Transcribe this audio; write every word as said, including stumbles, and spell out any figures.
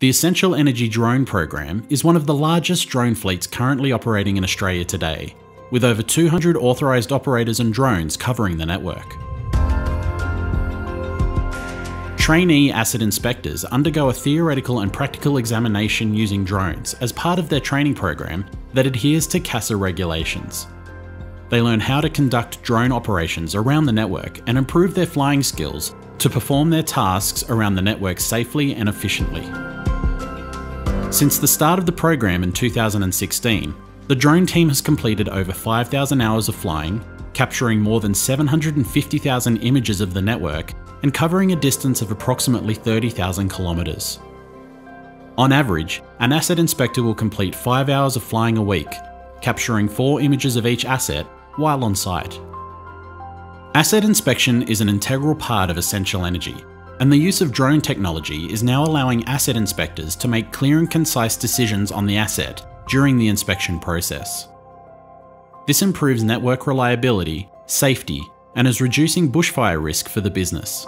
The Essential Energy drone program is one of the largest drone fleets currently operating in Australia today, with over two hundred authorised operators and drones covering the network. Trainee asset inspectors undergo a theoretical and practical examination using drones as part of their training program that adheres to CASA regulations. They learn how to conduct drone operations around the network and improve their flying skills to perform their tasks around the network safely and efficiently. Since the start of the program in two thousand sixteen, the drone team has completed over five thousand hours of flying, capturing more than seven hundred fifty thousand images of the network and covering a distance of approximately thirty thousand kilometres. On average, an asset inspector will complete five hours of flying a week, capturing four images of each asset while on site. Asset inspection is an integral part of Essential Energy, and the use of drone technology is now allowing asset inspectors to make clear and concise decisions on the asset during the inspection process. This improves network reliability, safety, and is reducing bushfire risk for the business.